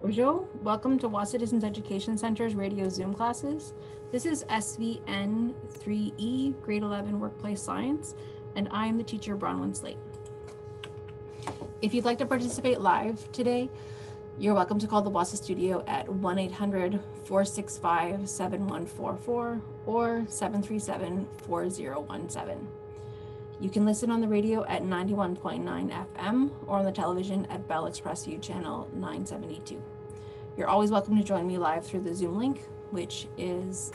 Bonjour, welcome to Wahsa Distance Education Center's radio Zoom classes. This is SVN 3E, grade 11 workplace science, and I'm the teacher Bronwyn Slate. If you'd like to participate live today, you're welcome to call the Wahsa Studio at 1-800-465-7144 or 737-4017. You can listen on the radio at 91.9 FM or on the television at Bell Express U channel 972. You're always welcome to join me live through the Zoom link, which is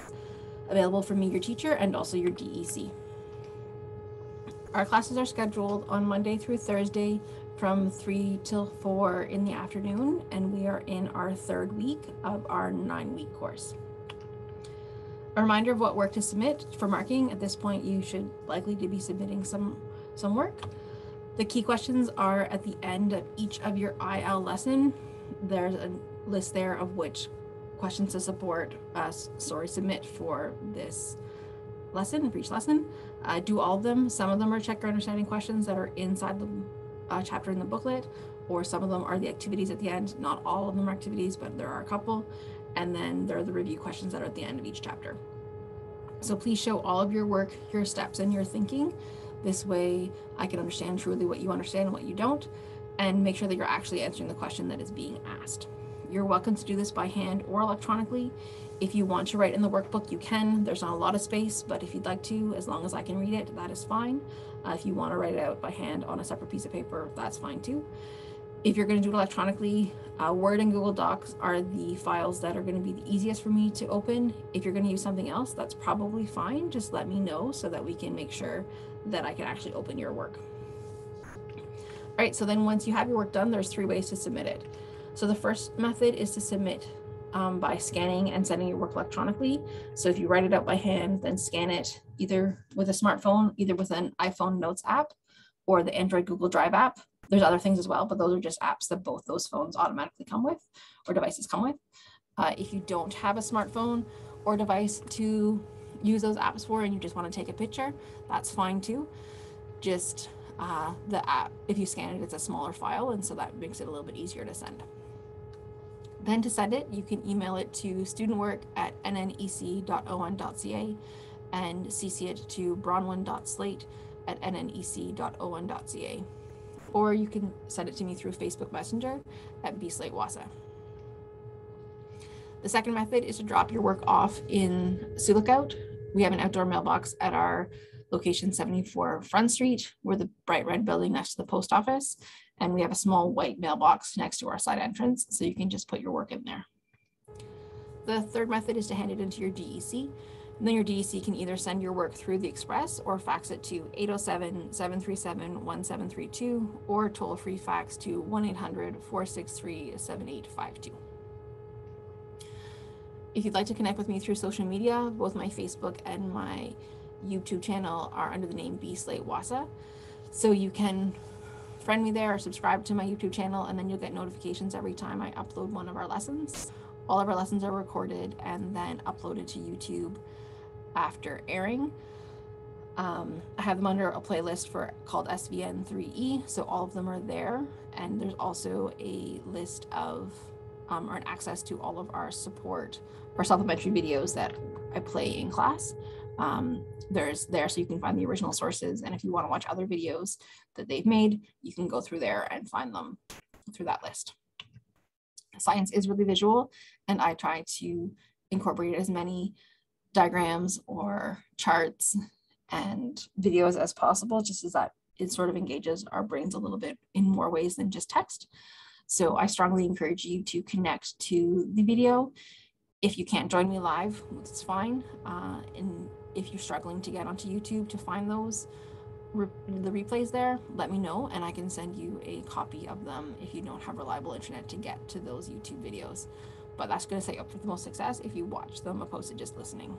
available for me, your teacher, and also your DEC. Our classes are scheduled on Monday through Thursday from 3 till 4 in the afternoon, and we are in our third week of our 9-week course. A reminder of what work to submit for marking. At this point, you should likely to be submitting some work. The key questions are at the end of each of your IL lesson. There's a list there of which questions to submit for this lesson, for each lesson. Do all of them. Some of them are check your understanding questions that are inside the chapter in the booklet, or some of them are the activities at the end. Not all of them are activities, but there are a couple. And then there are the review questions that are at the end of each chapter. So please show all of your work, your steps, and your thinking. This way I can understand truly what you understand and what you don't, and make sure that you're actually answering the question that is being asked. You're welcome to do this by hand or electronically. If you want to write in the workbook, you can. There's not a lot of space, but if you'd like to, as long as I can read it, that is fine. If you want to write it out by hand on a separate piece of paper, that's fine too. If you're going to do it electronically, Word and Google Docs are the files that are going to be the easiest for me to open. If you're going to use something else, that's probably fine. Just let me know so that we can make sure that I can actually open your work. All right, so then once you have your work done, there's three ways to submit it. So the first method is to submit by scanning and sending your work electronically. So if you write it out by hand, then scan it either with a smartphone, either with an iPhone Notes app or the Android Google Drive app. There's other things as well, but those are just apps that both those phones automatically come with, or devices come with. If you don't have a smartphone or device to use those apps for, and you just want to take a picture, that's fine too. Just the app, if you scan it, it's a smaller file, and so that makes it a little bit easier to send. Then to send it, you can email it to studentwork@nnec.on.ca and CC it to bronwyn.slate@nnec.on.ca. Or you can send it to me through Facebook Messenger at BSlate Wahsa. The second method is to drop your work off in Sioux Lookout. We have an outdoor mailbox at our location 74 Front Street. We're the bright red building next to the post office, and we have a small white mailbox next to our side entrance, so you can just put your work in there. The third method is to hand it into your DEC. And then your DEC can either send your work through the express or fax it to 807-737-1732 or toll-free fax to 1-800-463-7852. If you'd like to connect with me through social media, both my Facebook and my YouTube channel are under the name BSlate Wahsa. So you can friend me there or subscribe to my YouTube channel, and then you'll get notifications every time I upload one of our lessons. All of our lessons are recorded and then uploaded to YouTube after airing. I have them under a playlist called SVN 3E, so all of them are there. And there's also a list of, or an access to all of our support or supplementary videos that I play in class. There's there, so you can find the original sources. And if you want to watch other videos that they've made, you can go through there and find them through that list. Science is really visual, and I try to incorporate as many diagrams or charts and videos as possible, just as that it sort of engages our brains a little bit in more ways than just text. So I strongly encourage you to connect to the video. If you can't join me live, it's fine. And if you're struggling to get onto YouTube to find those the replays there, let me know and I can send you a copy of them if you don't have reliable internet to get to those YouTube videos. But that's going to set you up for the most success if you watch them opposed to just listening.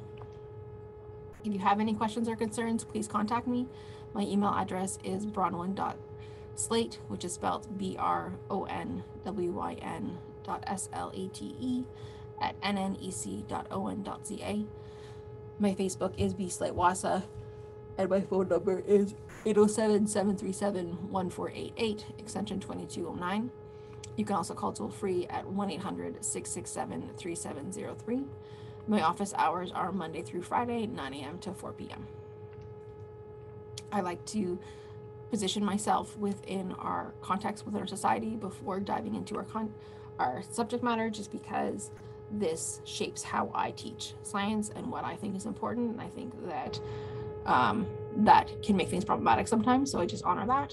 If you have any questions or concerns, please contact me. My email address is bronwyn.slate, which is spelled bronwyn.slate@nnec.on.ca. My Facebook is BSlate Wahsa, and my phone number is 807-737-1488, extension 2209. You can also call toll-free at 1-800-667-3703. My office hours are Monday through Friday, 9 a.m. to 4 p.m. I like to position myself within our context, within our society, before diving into our subject matter, just because this shapes how I teach science and what I think is important. And I think that that can make things problematic sometimes, so I just honor that.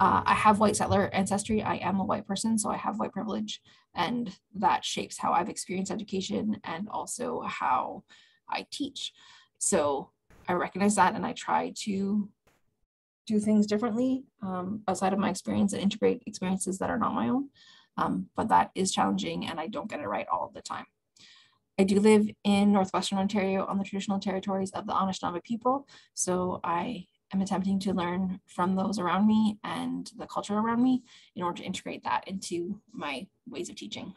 I have white settler ancestry. I am a white person, so I have white privilege, and that shapes how I've experienced education and also how I teach. So I recognize that, and I try to do things differently outside of my experience and integrate experiences that are not my own. But that is challenging, and I don't get it right all the time. I do live in Northwestern Ontario on the traditional territories of the Anishinaabe people, so I am attempting to learn from those around me and the culture around me in order to integrate that into my ways of teaching.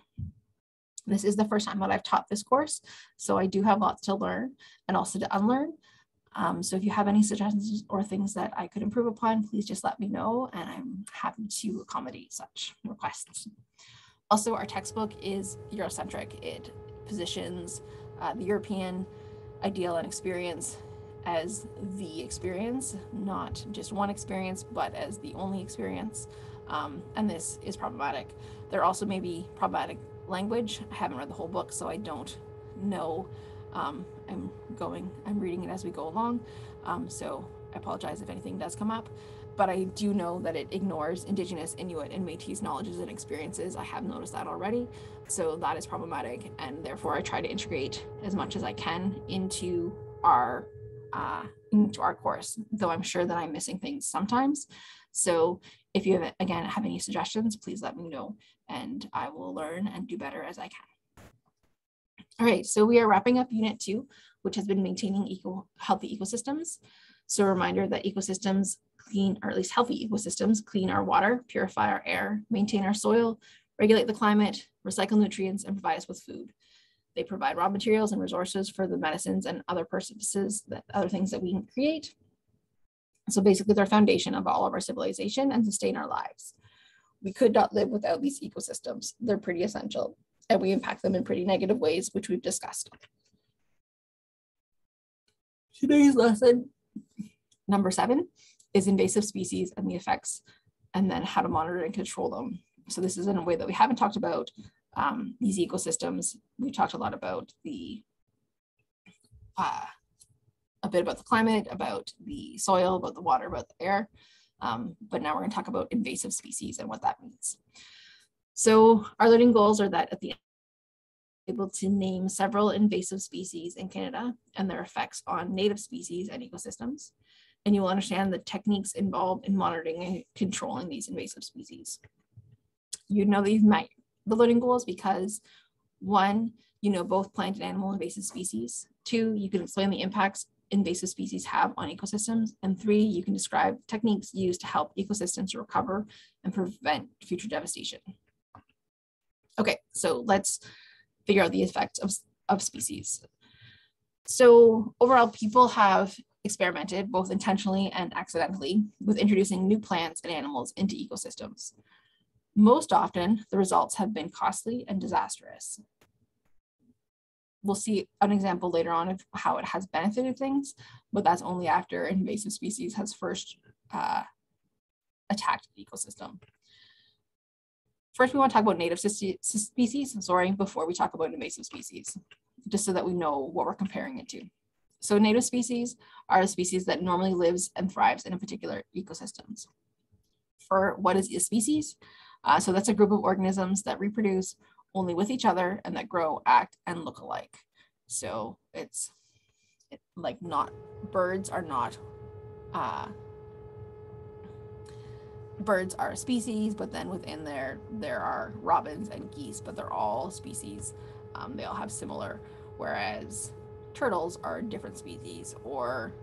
This is the first time that I've taught this course, so I do have lots to learn and also to unlearn. So if you have any suggestions or things that I could improve upon, please just let me know, and I'm happy to accommodate such requests. Also, our textbook is Eurocentric. It positions the European ideal and experience as the experience, not just one experience, but as the only experience. And this is problematic. There also may be problematic language. I haven't read the whole book, so I don't know. I'm reading it as we go along, so I apologize if anything does come up, but I do know that it ignores Indigenous, Inuit, and Métis knowledges and experiences. I have noticed that already, so that is problematic, and therefore I try to integrate as much as I can into our course, though I'm sure that I'm missing things sometimes. So if you have any suggestions, please let me know, and I will learn and do better as I can. All right, so we are wrapping up Unit 2, which has been maintaining healthy ecosystems. So a reminder that ecosystems clean, or at least healthy ecosystems, clean our water, purify our air, maintain our soil, regulate the climate, recycle nutrients, and provide us with food. They provide raw materials and resources for the medicines and other purposes, other things that we can create. So basically they're the foundation of all of our civilization and sustain our lives. We could not live without these ecosystems. They're pretty essential, and we impact them in pretty negative ways, which we've discussed. Today's lesson number 7 is invasive species and the effects, and then how to monitor and control them. So this is in a way that we haven't talked about these ecosystems. We talked a lot about a bit about the climate, about the soil, about the water, about the air, but now we're gonna talk about invasive species and what that means. So our learning goals are that at the end, we're able to name several invasive species in Canada and their effects on native species and ecosystems. And you will understand the techniques involved in monitoring and controlling these invasive species. You know that you've met the learning goals because 1, you know both plant and animal invasive species. 2, you can explain the impacts invasive species have on ecosystems. And 3, you can describe techniques used to help ecosystems recover and prevent future devastation. Okay, so let's figure out the effects of species. So overall, people have experimented both intentionally and accidentally with introducing new plants and animals into ecosystems. Most often, the results have been costly and disastrous. We'll see an example later on of how it has benefited things, but that's only after invasive species has first attacked the ecosystem. First, we want to talk about native species, before we talk about invasive species, just so that we know what we're comparing it to. So native species are a species that normally lives and thrives in a particular ecosystems. For what is a species? So that's a group of organisms that reproduce only with each other and that grow, act, and look alike. So birds are a species, but then within there are robins and geese, but they're all species. They all have similar, whereas turtles are a different species or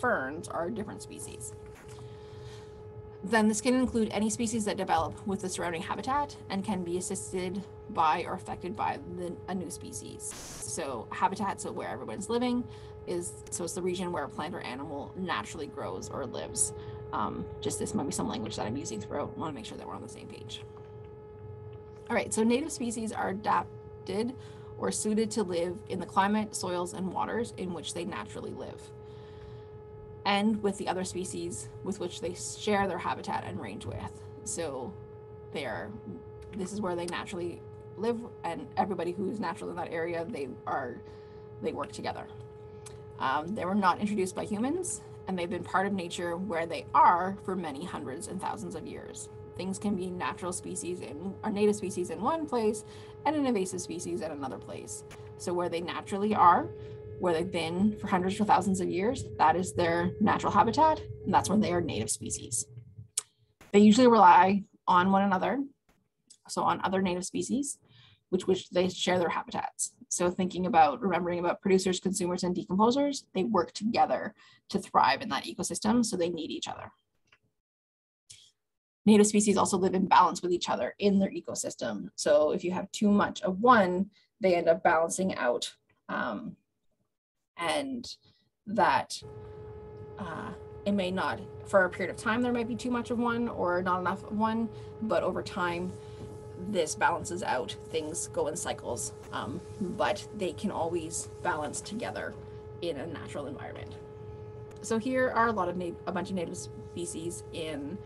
ferns are a different species. Then this can include any species that develop with the surrounding habitat and can be assisted by or affected by a new species. So habitat, so where everyone's living, it's the region where a plant or animal naturally grows or lives. Just this might be some language that I'm using throughout. I want to make sure that we're on the same page. All right, so native species are adapted or suited to live in the climate, soils, and waters in which they naturally live, and with the other species with which they share their habitat and range with. So this is where they naturally live, and everybody who's natural in that area, they work together. They were not introduced by humans, and they've been part of nature where they are for many hundreds and thousands of years. Things can be natural species or native species in one place and an invasive species at another place. So where they naturally are, where they've been for hundreds or thousands of years, that is their natural habitat, and that's where they are native species. They usually rely on one another, so on other native species, which they share their habitats. So thinking about, remembering about producers, consumers, and decomposers, they work together to thrive in that ecosystem, so they need each other. Native species also live in balance with each other in their ecosystem. So if you have too much of one, they end up balancing out, and that it may not, for a period of time, there might be too much of one or not enough of one, but over time, this balances out. Things go in cycles, but they can always balance together in a natural environment. So here are a bunch of native species in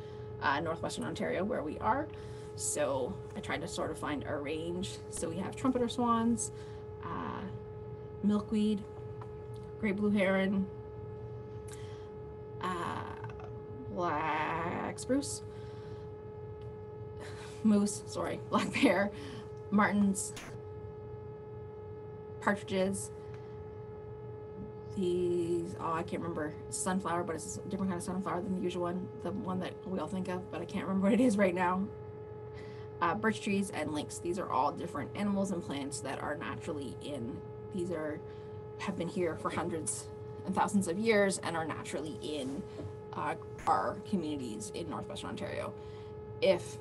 Northwestern Ontario where we are. So I tried to sort of find a range. So we have trumpeter swans, milkweed, gray blue heron, black spruce, black bear, martins, partridges, these, oh, I can't remember, sunflower, but it's a different kind of sunflower than the usual one, the one that we all think of, but I can't remember what it is right now. Birch trees and lynx. These are all different animals and plants that are naturally have been here for hundreds and thousands of years and are naturally in our communities in Northwestern Ontario. If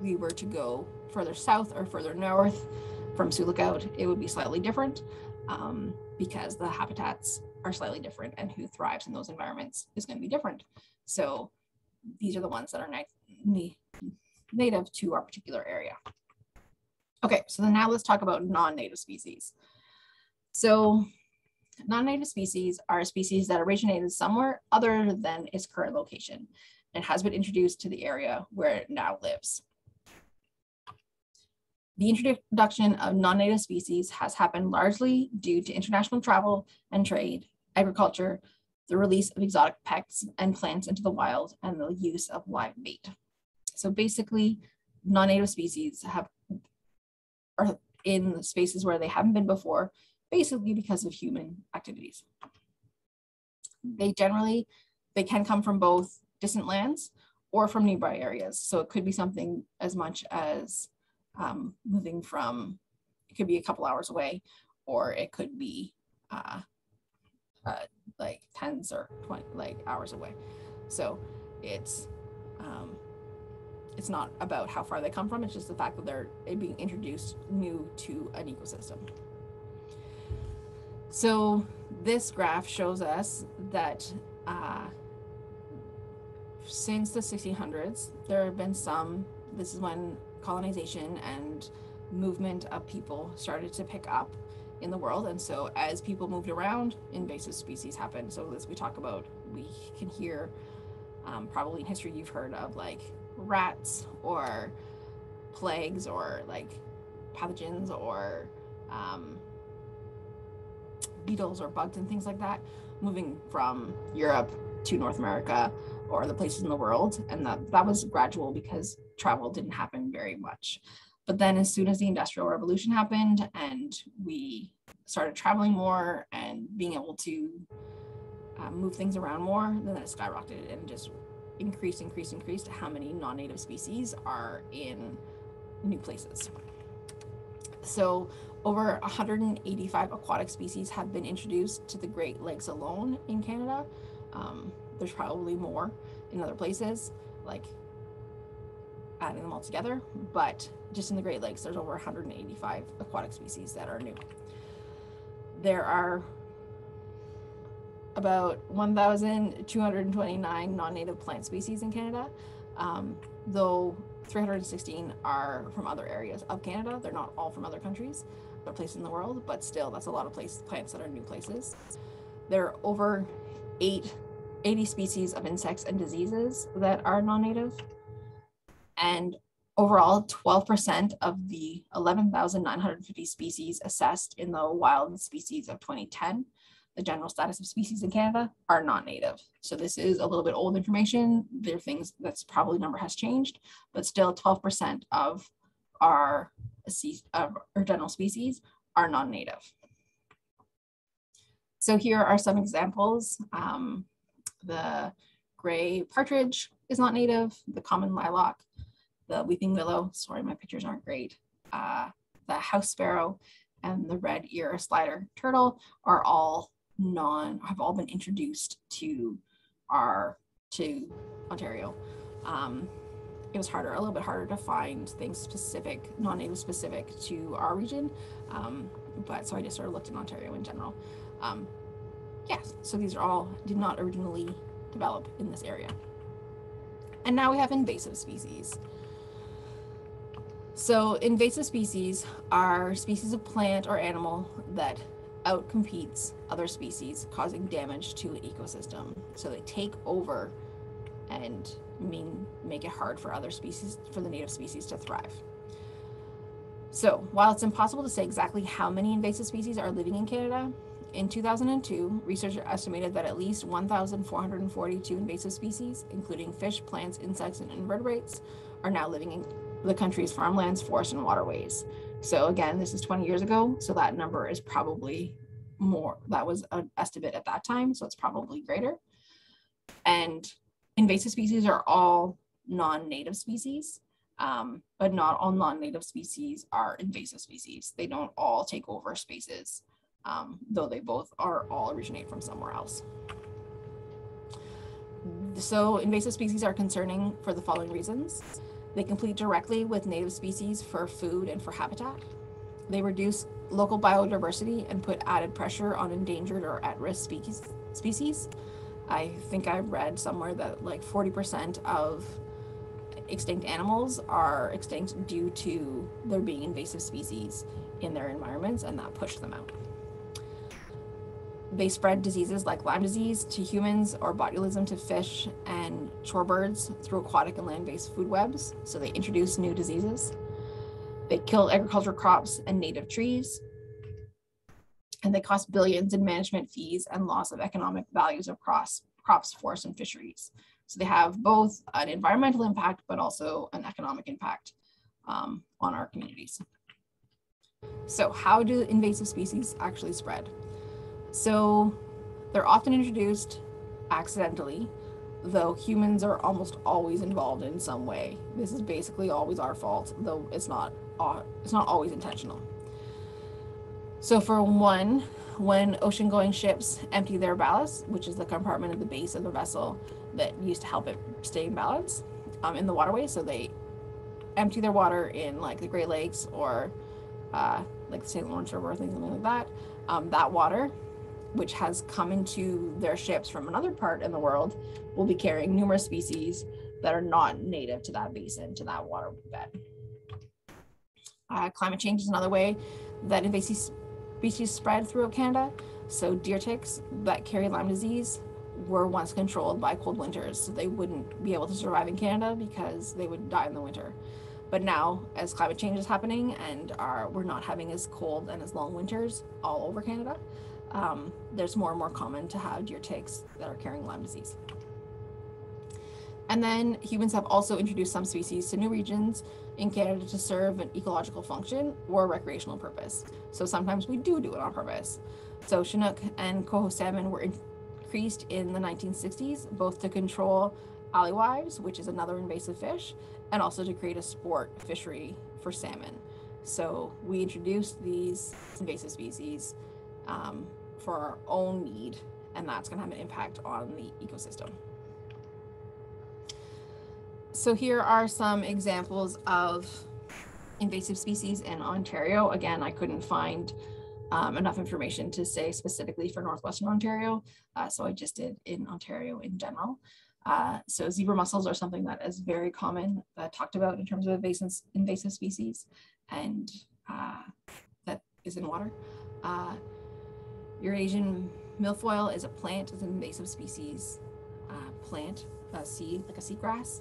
we were to go further south or further north from Sioux Lookout, it would be slightly different because the habitats are slightly different, and who thrives in those environments is going to be different. So these are the ones that are native to our particular area. Okay, so then now let's talk about non-native species. So non-native species are species that originated somewhere other than its current location and has been introduced to the area where it now lives. The introduction of non-native species has happened largely due to international travel and trade, agriculture, the release of exotic pests and plants into the wild, and the use of live bait. So basically, non-native species are in spaces where they haven't been before, basically because of human activities. They can come from both distant lands or from nearby areas. So it could be something as much as it could be a couple hours away, or it could be like tens or 20 hours away. So it's not about how far they come from, it's just the fact that they're being introduced new to an ecosystem. So this graph shows us that since the 1600s, there have been this is when colonization and movement of people started to pick up in the world. And so as people moved around, invasive species happened. So as we talk about, we can hear, probably in history, you've heard of like rats or plagues or like pathogens or beetles or bugs and things like that, moving from Europe to North America or the places in the world. And that was gradual because travel didn't happen very much. But then as soon as the Industrial Revolution happened and we started traveling more and being able to move things around more, then it skyrocketed and just increased how many non-native species are in new places. So over 185 aquatic species have been introduced to the Great Lakes alone in Canada. There's probably more in other places, like adding them all together, but just in the Great Lakes, there's over 185 aquatic species that are new. There are about 1,229 non-native plant species in Canada, though 316 are from other areas of Canada. They're not all from other countries, they're places in the world, but still that's a lot of plants that are new places. There are over 80 species of insects and diseases that are non-native. And overall, 12% of the 11,950 species assessed in the wild species of 2010, the general status of species in Canada, are non-native. So this is a little bit old information. There are things that's probably number has changed, but still 12% of our general species are non-native. So here are some examples. The gray partridge is not native, the common lilac, the weeping willow, sorry, my pictures aren't great, the house sparrow and the red ear slider turtle are all have all been introduced to Ontario. It was a little bit harder to find things specific, non-native specific to our region, but so I just sort of looked in Ontario in general. Yes, so these are all did not originally develop in this area. And now we have invasive species. So invasive species are species of plant or animal that outcompetes other species, causing damage to an ecosystem. So they take over and make it hard for other species, for the native species to thrive. So while it's impossible to say exactly how many invasive species are living in Canada, in 2002, researchers estimated that at least 1,442 invasive species, including fish, plants, insects, and invertebrates, are now living in the country's farmlands, forests, and waterways. So again, this is 20 years ago, so that number is probably more. That was an estimate at that time, so it's probably greater. And invasive species are all non-native species, but not all non-native species are invasive species. They don't all take over spaces. Though they both originate from somewhere else. So invasive species are concerning for the following reasons. They compete directly with native species for food and for habitat. They reduce local biodiversity and put added pressure on endangered or at-risk species. I think I read somewhere that like 40% of extinct animals are extinct due to there being invasive species in their environments, and that pushed them out. They spread diseases like Lyme disease to humans or botulism to fish and shorebirds through aquatic and land-based food webs. So they introduce new diseases. They kill agricultural crops and native trees. And they cost billions in management fees and loss of economic values of crops, forests, and fisheries. So they have both an environmental impact, but also an economic impact on our communities. So how do invasive species actually spread? So they're often introduced accidentally, though humans are almost always involved in some way. This is basically always our fault, though it's not always intentional. So for one, when ocean-going ships empty their ballast, which is the compartment at the base of the vessel that used to help it stay in balance in the waterway, so they empty their water in like the Great Lakes or like the St. Lawrence River or things like that, that water, which has come into their ships from another part in the world, will be carrying numerous species that are not native to that basin, to that water bed. Climate change is another way that invasive species spread throughout Canada. So deer ticks that carry Lyme disease were once controlled by cold winters, so they wouldn't be able to survive in Canada because they would die in the winter. But now, as climate change is happening and we're not having as cold and as long winters all over Canada, there's more and more common to have deer ticks that are carrying Lyme disease. And then humans have also introduced some species to new regions in Canada to serve an ecological function or recreational purpose. So sometimes we do it on purpose. So Chinook and coho salmon were increased in the 1960s, both to control alleywives, which is another invasive fish, and also to create a sport fishery for salmon. So we introduced these invasive species for our own need, and that's going to have an impact on the ecosystem. So here are some examples of invasive species in Ontario. Again, I couldn't find enough information to say specifically for Northwestern Ontario, so I just did in Ontario in general. So zebra mussels are something that is very common, talked about in terms of invasive species, and that is in water. Eurasian milfoil is a plant, is an invasive species plant, like a sea grass.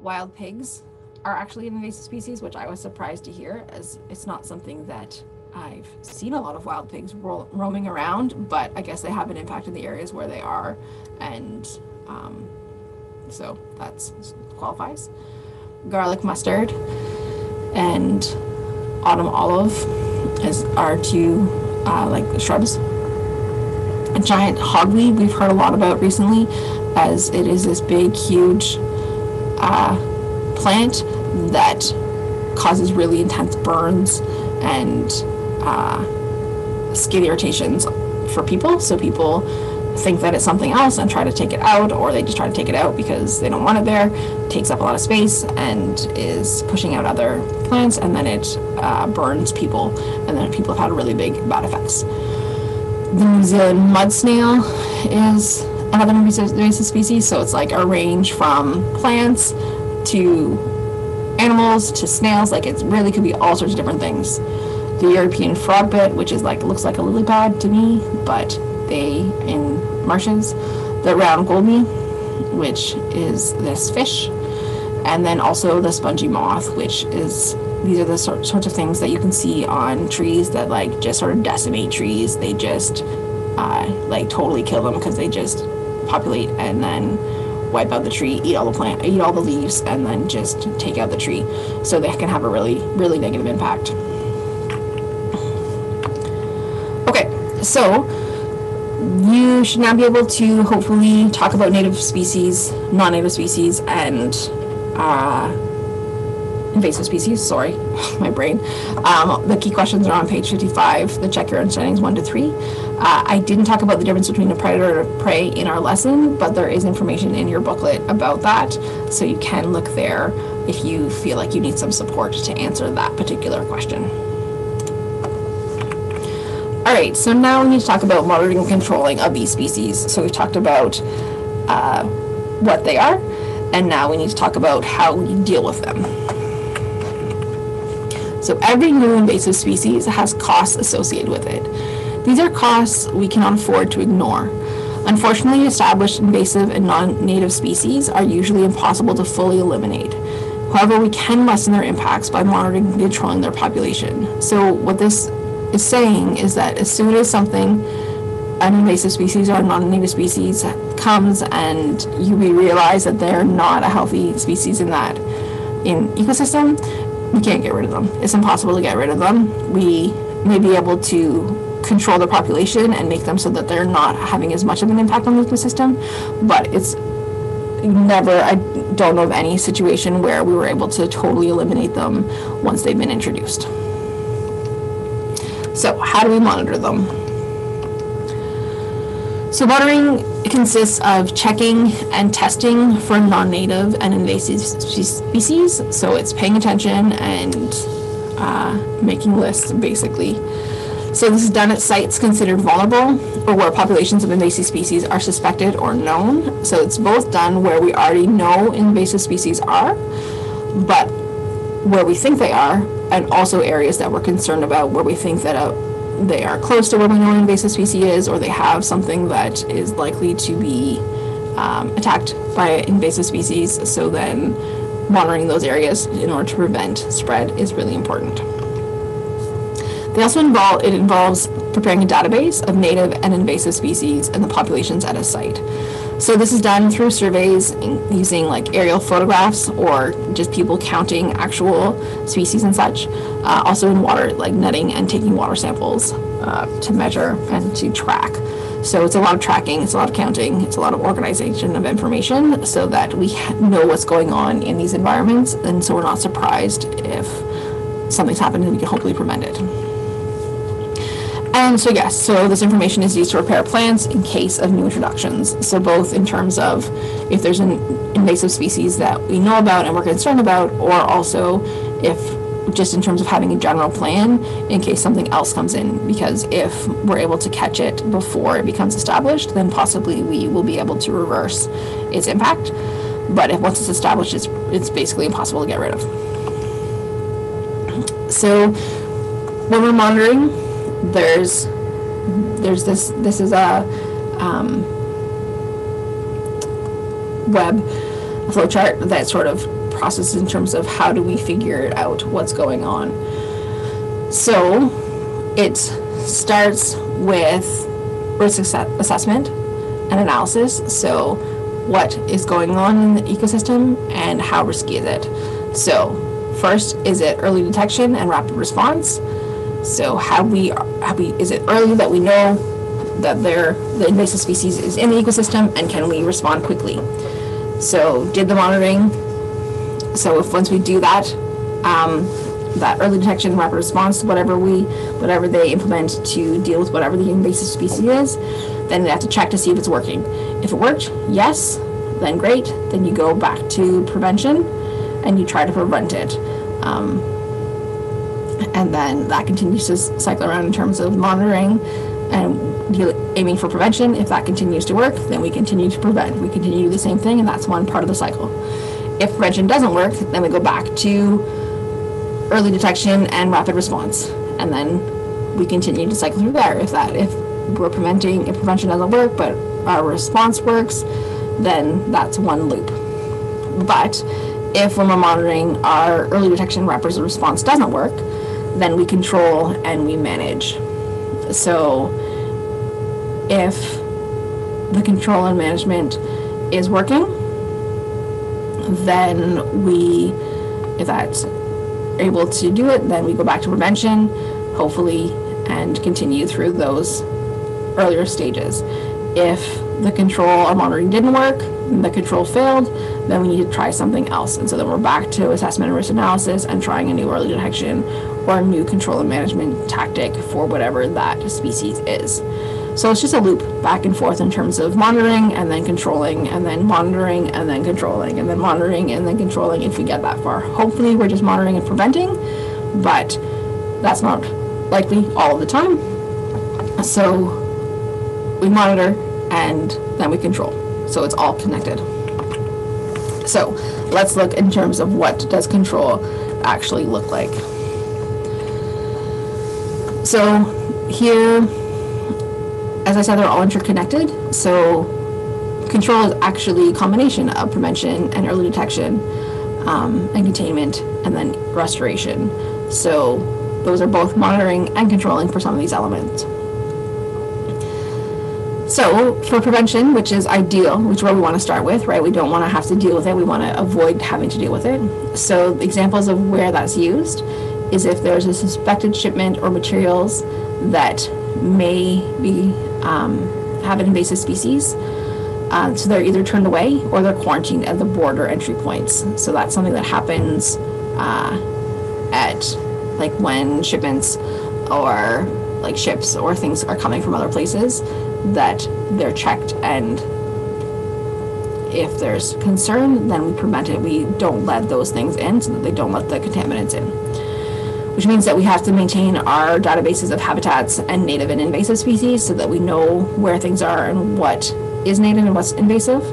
Wild pigs are actually an invasive species, which I was surprised to hear, as it's not something that I've seen a lot of wild pigs roaming around, but I guess they have an impact in the areas where they are, and so that qualifies. Garlic mustard and autumn olive are two like shrubs. A giant hogweed we've heard a lot about recently, as it is this big, huge plant that causes really intense burns and skin irritations for people. So people think that it's something else and try to take it out, or they just try to take it out because they don't want it there. It takes up a lot of space and is pushing out other plants, and then it burns people, and then people have had really big bad effects. The New Zealand mud snail is another invasive species, so it's like a range from plants to animals to snails. Like, it really could be all sorts of different things. The European frogwort, which is like, looks like a lily pad to me, but they in marshes. The round goldie, which is this fish, and then also the spongy moth, which is, these are the sorts of things that you can see on trees that like just sort of decimate trees. They just like totally kill them, because they just populate and then wipe out the tree, eat all the plant, eat all the leaves, and then just take out the tree. So they can have a really, really negative impact. Okay, so you should now be able to hopefully talk about native species, non-native species, and invasive species, sorry, my brain. The key questions are on page 55, the check your understandings 1 to 3. I didn't talk about the difference between a predator and a prey in our lesson, but there is information in your booklet about that, so you can look there if you feel like you need some support to answer that particular question. All right, so now we need to talk about monitoring and controlling of these species. So we've talked about what they are, and now we need to talk about how we deal with them. So every new invasive species has costs associated with it. These are costs we cannot afford to ignore. Unfortunately, established invasive and non-native species are usually impossible to fully eliminate. However, we can lessen their impacts by monitoring and controlling their population. So what this is saying is that as soon as an invasive species or a non-native species comes and you realize that they're not a healthy species in that ecosystem, we can't get rid of them. It's impossible to get rid of them. We may be able to control the population and make them so that they're not having as much of an impact on the ecosystem, but it's never, I don't know of any situation where we were able to totally eliminate them once they've been introduced. So how do we monitor them? So monitoring consists of checking and testing for non-native and invasive species. So it's paying attention and making lists, basically. So this is done at sites considered vulnerable or where populations of invasive species are suspected or known. So it's both done where we already know invasive species are, but where we think they are, and also areas that we're concerned about where we think that they are close to where we know an invasive species is, or they have something that is likely to be attacked by invasive species. So then monitoring those areas in order to prevent spread is really important. They also it involves preparing a database of native and invasive species and the populations at a site. So this is done through surveys using like aerial photographs or just people counting actual species and such. Also in water, like netting and taking water samples to measure and to track. So it's a lot of tracking, it's a lot of counting, it's a lot of organization of information so that we know what's going on in these environments, and so we're not surprised if something's happened and we can hopefully prevent it. And so yes, so this information is used to repair plants in case of new introductions. So both in terms of if there's an invasive species that we know about and we're concerned about, or also if just in terms of having a general plan in case something else comes in, because if we're able to catch it before it becomes established, then possibly we will be able to reverse its impact. But if once it's established, it's basically impossible to get rid of. So when we're monitoring, there's this is a web flowchart that sort of process in terms of how do we figure out what's going on. So it starts with risk assessment and analysis. So what is going on in the ecosystem and how risky is it? So first, is it early detection and rapid response? So is it early that we know that the invasive species is in the ecosystem, and can we respond quickly? So did the monitoring. So if once we do that, that early detection, rapid response, whatever they implement to deal with whatever the invasive species is, then we have to check to see if it's working. If it worked, yes, then great. Then you go back to prevention and you try to prevent it. And then that continues to cycle around in terms of monitoring and aiming for prevention. If that continues to work, then we continue to prevent. We continue to do the same thing, and that's one part of the cycle. If prevention doesn't work, then we go back to early detection and rapid response, and then we continue to cycle through there. If prevention doesn't work but our response works, then that's one loop. But if when we're monitoring our early detection rapid response doesn't work, then we control and we manage. So if the control and management is working, then if that's able to do it, then we go back to prevention, hopefully, and continue through those earlier stages. If the control or monitoring didn't work, and the control failed, then we need to try something else. And so then we're back to assessment and risk analysis and trying a new early detection or a new control and management tactic for whatever that species is. So it's just a loop back and forth in terms of monitoring and then controlling and then monitoring and then controlling and then monitoring and then controlling, if we get that far. Hopefully we're just monitoring and preventing, but that's not likely all the time. So we monitor and then we control. So it's all connected. So let's look in terms of what does control actually look like. So here, as I said, they're all interconnected. So control is actually a combination of prevention and early detection and containment and then restoration. So those are both monitoring and controlling for some of these elements. So for prevention, which is ideal, which is where we want to start with, right? We don't want to have to deal with it. We want to avoid having to deal with it. So examples of where that's used is if there's a suspected shipment or materials that may be have an invasive species, so they're either turned away or they're quarantined at the border entry points. So that's something that happens at like when shipments or like ships or things are coming from other places, that they're checked, and if there's concern, then we prevent it. We don't let those things in so that they don't let the contaminants in, which means that we have to maintain our databases of habitats and native and invasive species so that we know where things are and what is native and what's invasive.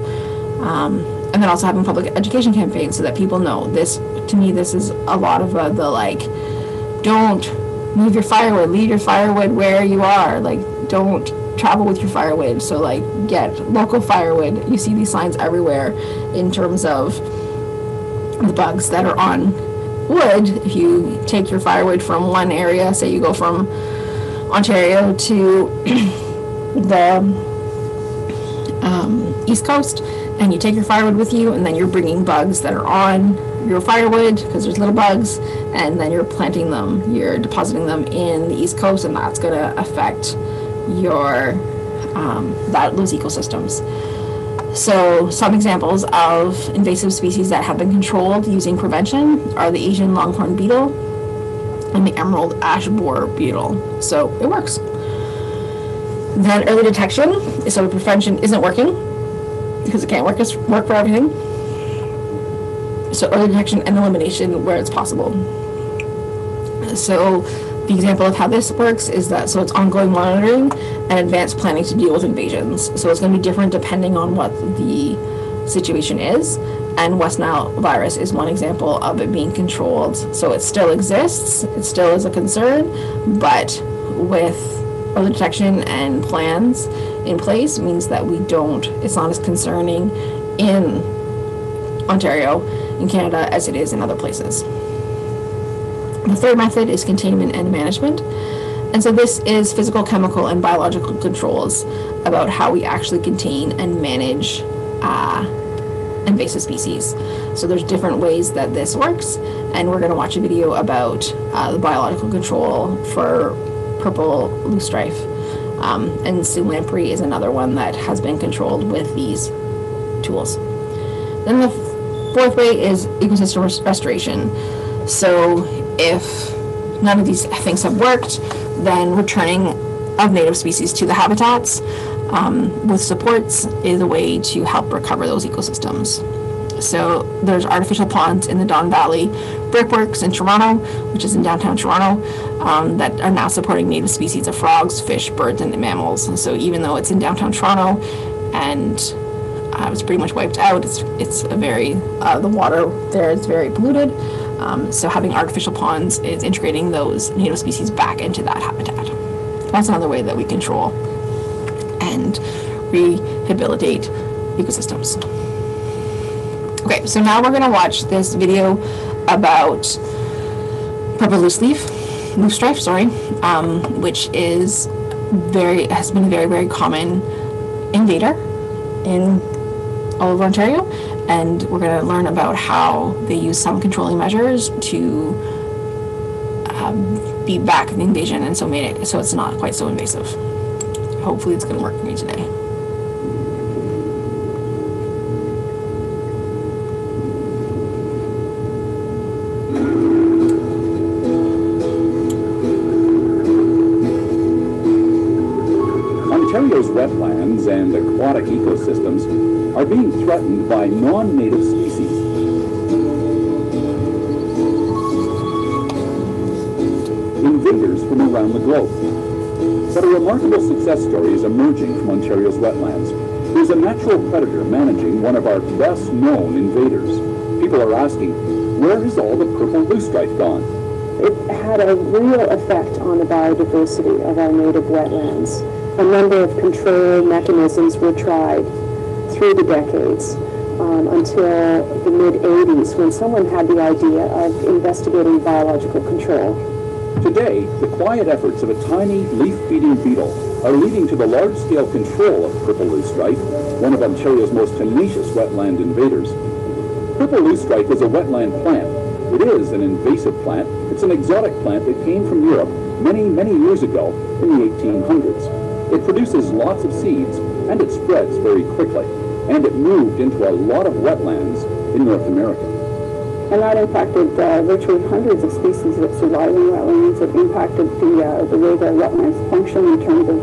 And then also having public education campaigns so that people know this. To me, this is a lot of the like, don't move your firewood, leave your firewood where you are. Like, don't travel with your firewood. So like, get local firewood. You see these signs everywhere in terms of the bugs that are on wood. If you take your firewood from one area, say you go from Ontario to the East Coast, and you take your firewood with you, and then you're bringing bugs that are on your firewood because there's little bugs, and then you're planting them, you're depositing them in the East Coast, and that's going to affect your those ecosystems. So some examples of invasive species that have been controlled using prevention are the Asian longhorn beetle and the emerald ash borer beetle. So it works. Then early detection. So prevention isn't working because it can't work for everything. So early detection and elimination where it's possible. So the example of how this works is that it's ongoing monitoring and advanced planning to deal with invasions. So it's going to be different depending on what the situation is. And West Nile virus is one example of it being controlled. So it still exists, it still is a concern, but with early detection and plans in place means that it's not as concerning in Ontario, in Canada, as it is in other places. The third method is containment and management. And so this is physical, chemical, and biological controls about how we actually contain and manage invasive species. So there's different ways that this works, and we're going to watch a video about the biological control for purple loosestrife, and sea lamprey is another one that has been controlled with these tools. Then the fourth way is ecosystem restoration. So if none of these things have worked, then returning of native species to the habitats with supports is a way to help recover those ecosystems. So there's artificial ponds in the Don Valley Brickworks in Toronto, which is in downtown Toronto, that are now supporting native species of frogs, fish, birds, and mammals. And so even though it's in downtown Toronto and it's pretty much wiped out, it's a very, the water there is very polluted. So having artificial ponds is integrating those native species back into that habitat. That's another way that we control and rehabilitate ecosystems. Okay, so now we're going to watch this video about purple loosestrife, which is has been a very, very common invader in all of Ontario, and we're going to learn about how they use some controlling measures to beat back the invasion, and so made it so it's not quite so invasive. Hopefully it's going to work for me today. Ontario's wetlands and aquatic ecosystems are being threatened by non-native species. Invaders from around the globe. But a remarkable success story is emerging from Ontario's wetlands. There's a natural predator managing one of our best-known invaders. People are asking, where has all the purple loosestrife gone? It had a real effect on the biodiversity of our native wetlands. A number of control mechanisms were tried through the decades until the mid-80s, when someone had the idea of investigating biological control. Today, the quiet efforts of a tiny leaf-feeding beetle are leading to the large-scale control of purple loosestrife, one of Ontario's most tenacious wetland invaders. Purple loosestrife is a wetland plant. It is an invasive plant. It's an exotic plant that came from Europe many, many years ago in the 1800s. It produces lots of seeds, and it spreads very quickly. And it moved into a lot of wetlands in North America. And that impacted virtually hundreds of species that survive in wetlands. It impacted the way that wetlands function in terms of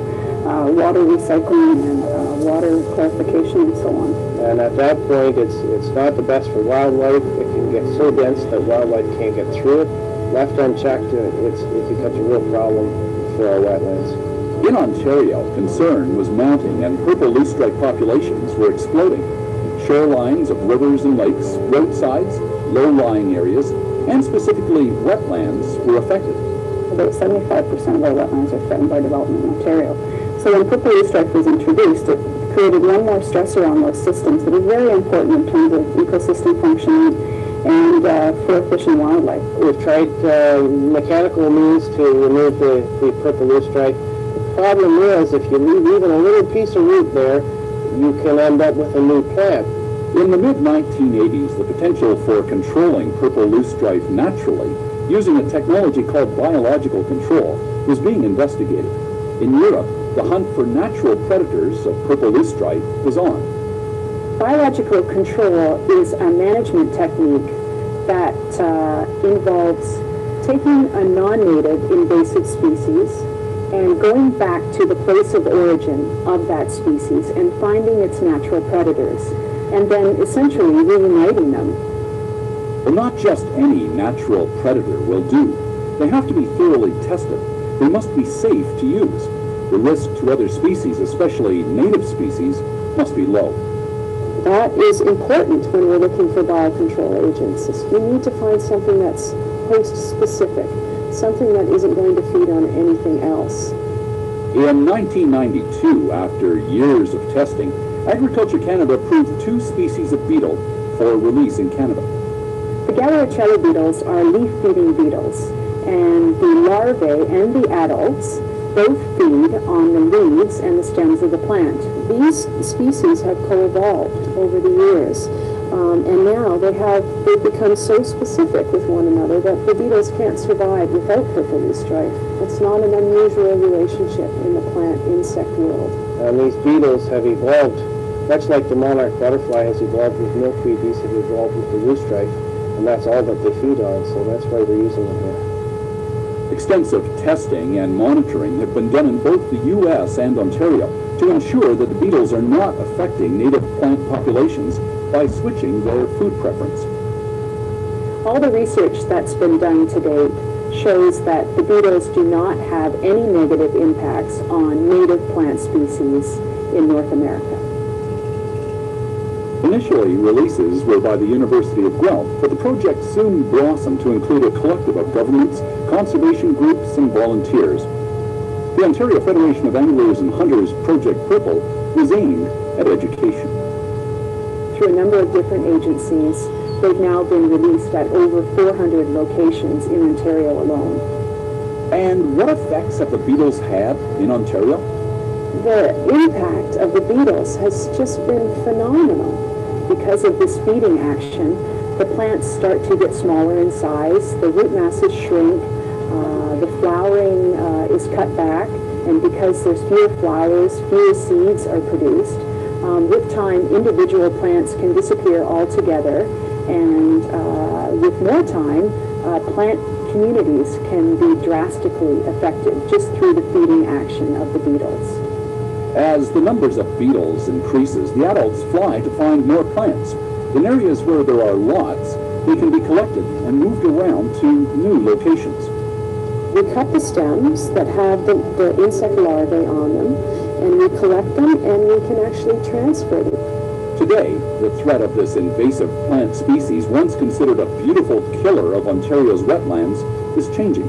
water recycling and water clarification and so on. And at that point, it's not the best for wildlife. It can get so dense that wildlife can't get through it. Left unchecked, it becomes a real problem for our wetlands. In Ontario, concern was mounting and purple loosestrife populations were exploding. Shorelines of rivers and lakes, roadsides, low-lying areas, and specifically wetlands were affected. About 75% of our wetlands are threatened by development in Ontario. So when purple loosestrife was introduced, it created one more stressor on those systems that is very important in terms of ecosystem functioning and for fish and wildlife. We've tried mechanical means to remove the purple loosestrife. The problem is, if you leave even a little piece of root there, you can end up with a new plant. In the mid-1980s, the potential for controlling purple loosestrife naturally using a technology called biological control was being investigated. In Europe, the hunt for natural predators of purple loosestrife was on. Biological control is a management technique that involves taking a non-native invasive species and going back to the place of origin of that species and finding its natural predators, and then essentially reuniting them. Well, not just any natural predator will do. They have to be thoroughly tested. They must be safe to use. The risk to other species, especially native species, must be low. That is important when we're looking for biocontrol agents. We need to find something that's host-specific, something that isn't going to feed on anything else. In 1992, after years of testing, Agriculture Canada approved 2 species of beetle for release in Canada. The gallericelli beetles are leaf-feeding beetles, and the larvae and the adults both feed on the leaves and the stems of the plant. These species have co-evolved over the years, and now they've become so specific with one another that the beetles can't survive without purple loosestrife. It's not an unusual relationship in the plant insect world. And these beetles have evolved, much like the monarch butterfly has evolved with milkweed, these have evolved with the loosestrife, and that's all that they feed on, so that's why we're using them here. Extensive testing and monitoring have been done in both the U.S. and Ontario to ensure that the beetles are not affecting native plant populations by switching their food preference. All the research that's been done to date shows that the beetles do not have any negative impacts on native plant species in North America. Initially, releases were by the University of Guelph, but the project soon blossomed to include a collective of governments, conservation groups, and volunteers. The Ontario Federation of Anglers and Hunters Project Purple was aimed at education. Through a number of different agencies, they've now been released at over 400 locations in Ontario alone. And what effects have the beetles had in Ontario? The impact of the beetles has just been phenomenal. Because of this feeding action, the plants start to get smaller in size, the root masses shrink, the flowering is cut back, and because there's fewer flowers, fewer seeds are produced. With time, individual plants can disappear altogether, and with more time, plant communities can be drastically affected just through the feeding action of the beetles. As the numbers of beetles increases, the adults fly to find more plants. In areas where there are lots, they can be collected and moved around to new locations. We cut the stems that have the insect larvae on them, and we collect them, and we can actually transfer them. Today, the threat of this invasive plant species, once considered a beautiful killer of Ontario's wetlands, is changing.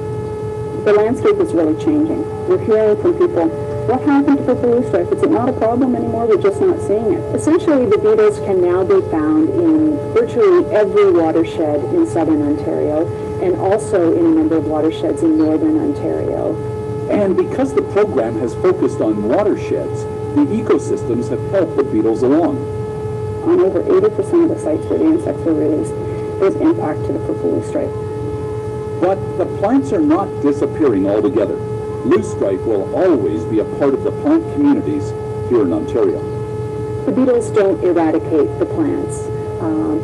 The landscape is really changing. We're hearing from people, what happened to purple loosestrife? Is it not a problem anymore? We're just not seeing it. Essentially, the beetles can now be found in virtually every watershed in southern Ontario and also in a number of watersheds in northern Ontario. And because the program has focused on watersheds, the ecosystems have helped the beetles along. On over 80% of the sites where the insects were released, there's impact to the purple loosestrife. But the plants are not disappearing altogether. Loosestrife will always be a part of the plant communities here in Ontario. The beetles don't eradicate the plants.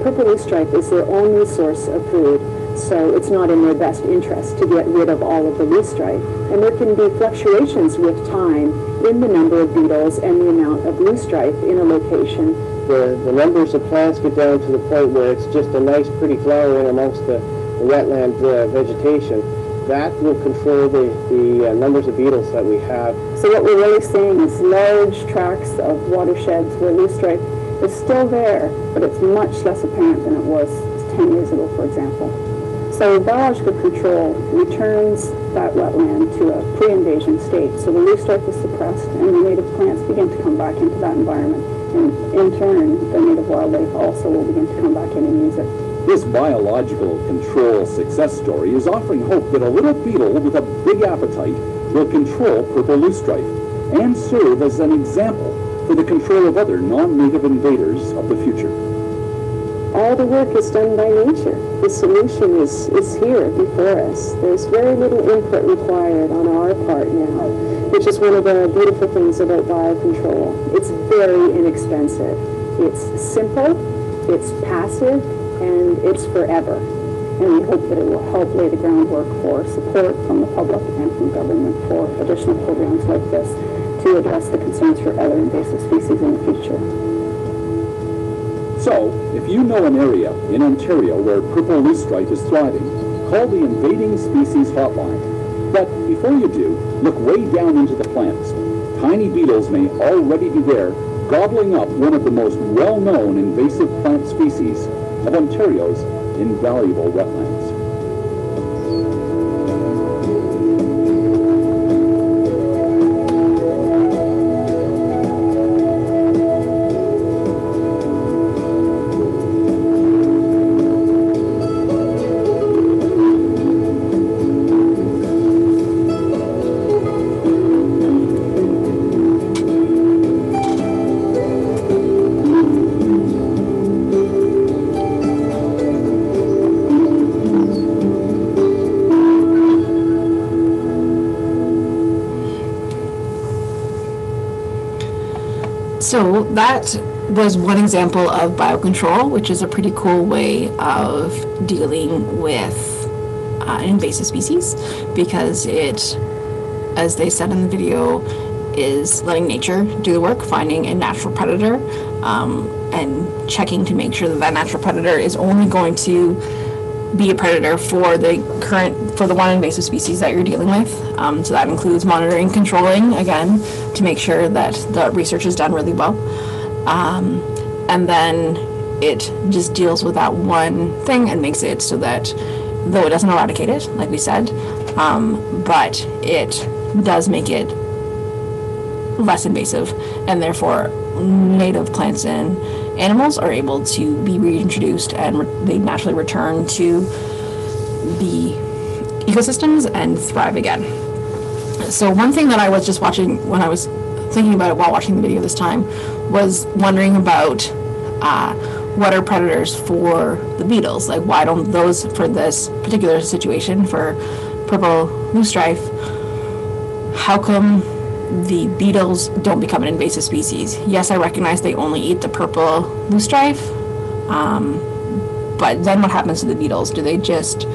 Purple loosestrife is their only source of food, so it's not in their best interest to get rid of all of the loosestrife. And there can be fluctuations with time in the number of beetles and the amount of loosestrife in a location. The numbers of plants get down to the point where it's just a nice pretty flower in amongst the wetland vegetation. That will control the numbers of beetles that we have. So what we're really seeing is large tracts of watersheds where loosestrife is still there, but it's much less apparent than it was 10 years ago, for example. So biological control returns that wetland to a pre-invasion state. So the loosestrife is suppressed and the native plants begin to come back into that environment. And in turn, the native wildlife also will begin to come back in and use it. This biological control success story is offering hope that a little beetle with a big appetite will control purple loosestrife and serve as an example for the control of other non-native invaders of the future. All the work is done by nature. The solution is here before us. There's very little input required on our part now, which is one of the beautiful things about biocontrol. It's very inexpensive. It's simple, it's passive, and it's forever. And we hope that it will help lay the groundwork for support from the public and from government for additional programs like this to address the concerns for other invasive species in the future. So, if you know an area in Ontario where purple loosestrife is thriving, call the Invading Species Hotline. But before you do, look way down into the plants. Tiny beetles may already be there, gobbling up one of the most well-known invasive plant species of Ontario's invaluable wetlands. So that was one example of biocontrol, which is a pretty cool way of dealing with an invasive species, because it, as they said in the video, is letting nature do the work, finding a natural predator, and checking to make sure that that natural predator is only going to be a predator for the current, for the one invasive species that you're dealing with. So that includes monitoring, controlling, again, to make sure that the research is done really well. And then it just deals with that one thing and makes it so that, though it doesn't eradicate it, like we said, but it does make it less invasive, and therefore native plants and animals are able to be reintroduced, and they naturally return to the ecosystems and thrive again. So one thing that I was just watching when I was thinking about it while watching the video this time was wondering about what are predators for the beetles? Like, why don't those, for this particular situation, for purple loosestrife, how come the beetles don't become an invasive species? Yes, I recognize they only eat the purple loosestrife, but then what happens to the beetles? Do they just,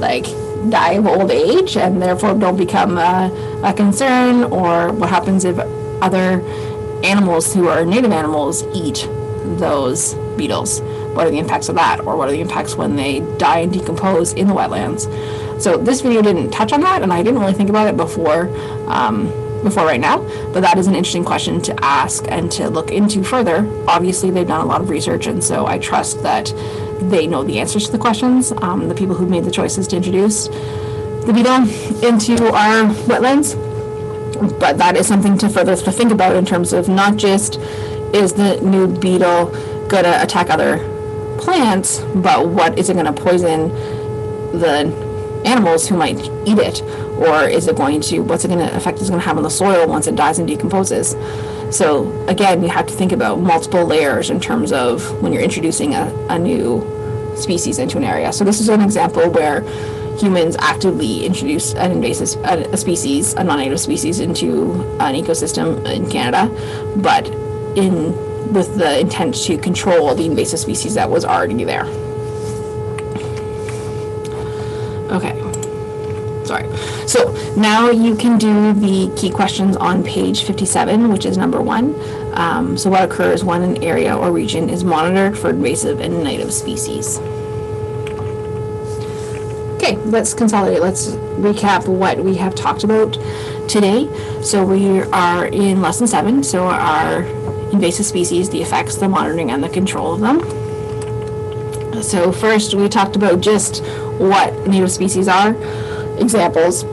like, die of old age and therefore don't become a concern? Or what happens if other animals who are native animals eat those beetles? What are the impacts of that? Or what are the impacts when they die and decompose in the wetlands? So this video didn't touch on that, and I didn't really think about it before right now, but that is an interesting question to ask and to look into further. Obviously, they've done a lot of research, and so I trust that they know the answers to the questions. The people who made the choices to introduce the beetle into our wetlands, but that is something to further to think about in terms of not just is the new beetle gonna attack other plants, but what is it gonna poison the animals who might eat it, or is it going to, what's it going to affect, is going to have on the soil once it dies and decomposes? So again, you have to think about multiple layers in terms of when you're introducing a new species into an area. So this is an example where humans actively introduce an invasive species, a non-native species, into an ecosystem in Canada, but with the intent to control the invasive species that was already there. Okay, sorry. So now you can do the key questions on page 57, which is number 1. So what occurs when an area or region is monitored for invasive and native species? Okay, let's consolidate. Let's recap what we have talked about today. So we are in lesson 7. So our invasive species, the effects, the monitoring, and the control of them. So first, we talked about just what native species are, examples,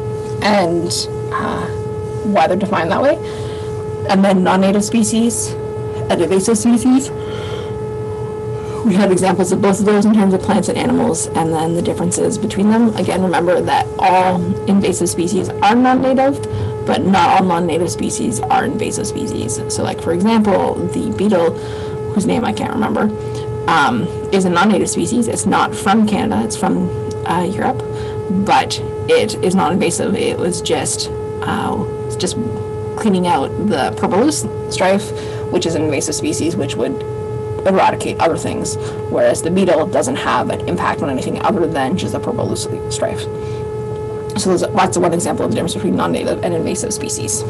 and why they're defined that way, and then non-native species and invasive species. We had examples of both of those in terms of plants and animals, and then the differences between them. Again, remember that all invasive species are non-native, but not all non-native species are invasive species. So, like, for example, the beetle, whose name I can't remember, is a non-native species. It's not from Canada, it's from Europe, but it is not invasive. It was just cleaning out the purple loosestrife, which is an invasive species, which would eradicate other things, whereas the beetle doesn't have an impact on anything other than just the purple loosestrife. So that's one example of the difference between non-native and invasive species.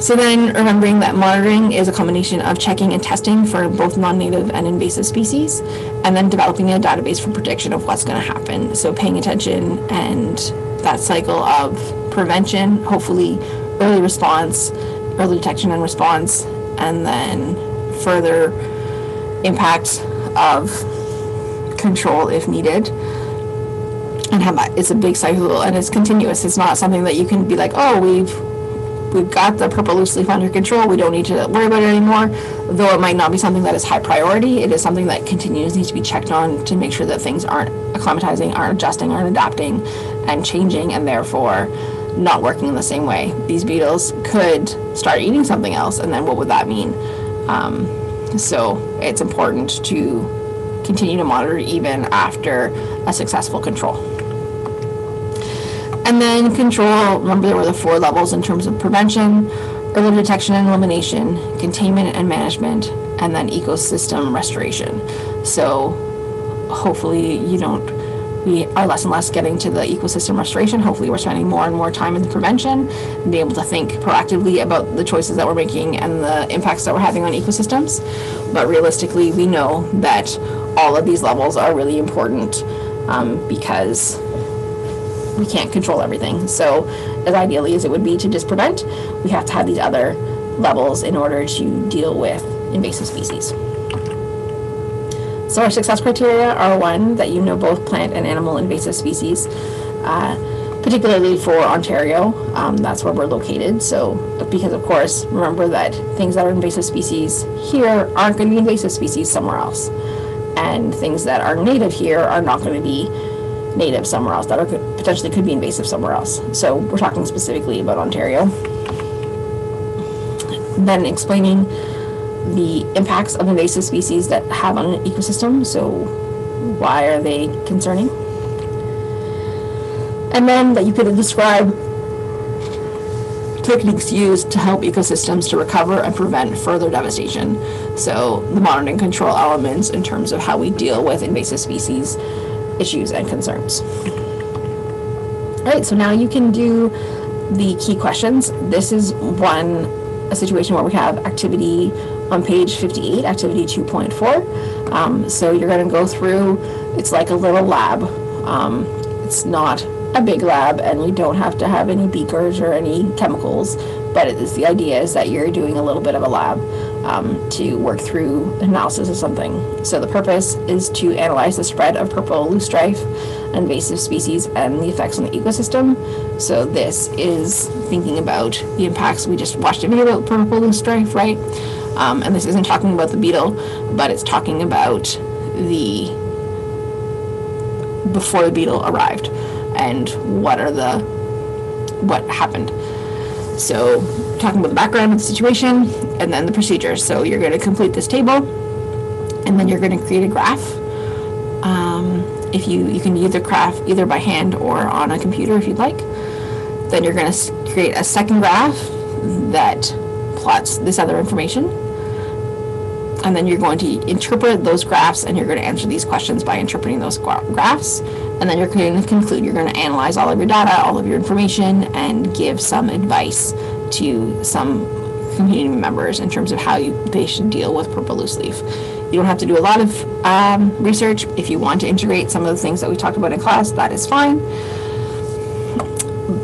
So then remembering that monitoring is a combination of checking and testing for both non-native and invasive species, and then developing a database for prediction of what's going to happen. So paying attention and that cycle of prevention, hopefully early response, early detection and response, and then further impact of control if needed. And have that, it's a big cycle and it's continuous. It's not something that you can be like, oh, we've got the purple loosestrife under control, we don't need to worry about it anymore. Though it might not be something that is high priority, it is something that continues, needs to be checked on to make sure that things aren't acclimatizing, aren't adjusting, aren't adapting and changing, and therefore not working in the same way. These beetles could start eating something else, and then what would that mean? So it's important to continue to monitor even after a successful control. And then control, remember there were the four levels in terms of prevention, early detection and elimination, containment and management, and then ecosystem restoration. So hopefully we are less and less getting to the ecosystem restoration. Hopefully we're spending more and more time in the prevention and be able to think proactively about the choices that we're making and the impacts that we're having on ecosystems. But realistically, we know that all of these levels are really important because we can't control everything. So as ideally as it would be to just prevent, we have to have these other levels in order to deal with invasive species. So our success criteria are one, that you know both plant and animal invasive species, particularly for Ontario. That's where we're located. So because of course, remember that things that are invasive species here aren't going to be invasive species somewhere else. And things that are native here are not going to be native somewhere else, that are potentially could be invasive somewhere else. So we're talking specifically about Ontario. Then explaining the impacts of invasive species that have on an ecosystem, so why are they concerning? And then that you could describe techniques used to help ecosystems to recover and prevent further devastation. So the monitoring control elements in terms of how we deal with invasive species issues and concerns. All right, so now you can do the key questions. This is a situation where we have activity on page 58, activity 2.4. So you're going to go through, it's like a little lab. It's not a big lab and you don't have to have any beakers or any chemicals, but the idea is that you're doing a little bit of a lab to work through analysis of something. So the purpose is to analyze the spread of purple loosestrife, invasive species, and the effects on the ecosystem. So this is thinking about the impacts. We just watched a video about purple loosestrife, right? And this isn't talking about the beetle, but it's talking about before the beetle arrived and what happened. So talking about the background of the situation and then the procedure. So you're going to complete this table and then you're going to create a graph. If you can either craft either by hand or on a computer if you'd like. Then you're going to create a second graph that plots this other information, and then you're going to interpret those graphs and you're going to answer these questions by interpreting those graphs, and then you're going to conclude. You're going to analyze all of your data, all of your information, and give some advice to some community members in terms of how they should deal with purple loosestrife. You don't have to do a lot of research. If you want to integrate some of the things that we talked about in class, that is fine.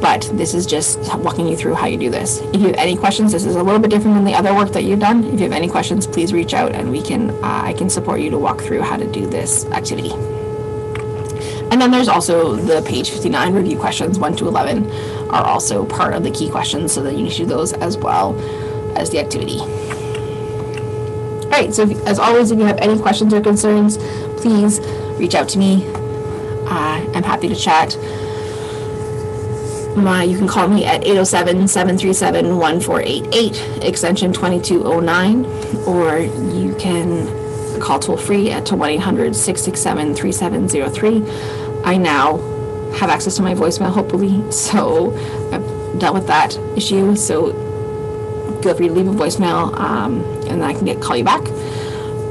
But this is just walking you through how you do this. If you have any questions, this is a little bit different than the other work that you've done. If you have any questions, please reach out and I can support you to walk through how to do this activity. And then there's also the page 59 review questions, 1 to 11 are also part of the key questions, so that you need to do those as well as the activity. Alright, so as always, if you have any questions or concerns, please reach out to me. I'm happy to chat. You can call me at 807-737-1488, extension 2209, or you can call toll-free at 1-800-667-3703. I now have access to my voicemail, hopefully, so I've dealt with that issue, so feel free to leave a voicemail and then I can call you back.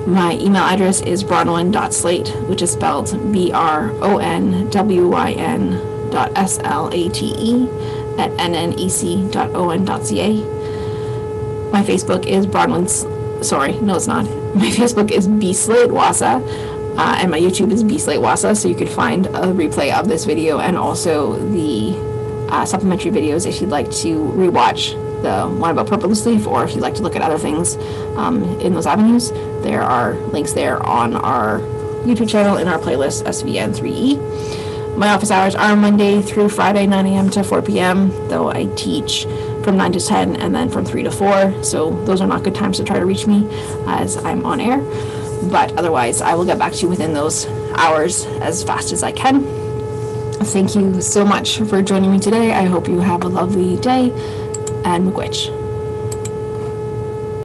My email address is bronwyn.slate, which is spelled bronwyn.slate@nnec.on.ca. My Facebook is My Facebook is BSlate Wahsa, and my YouTube is BSlate Wahsa, so you could find a replay of this video and also the supplementary videos if you'd like to rewatch the one about purple loosestrife, or if you'd like to look at other things in those avenues. There are links there on our YouTube channel in our playlist SVN 3E. My office hours are Monday through Friday, 9 a.m. to 4 p.m., though I teach from 9 to 10 and then from 3 to 4, so those are not good times to try to reach me as I'm on air, but otherwise I will get back to you within those hours as fast as I can. Thank you so much for joining me today. I hope you have a lovely day, and miigwech.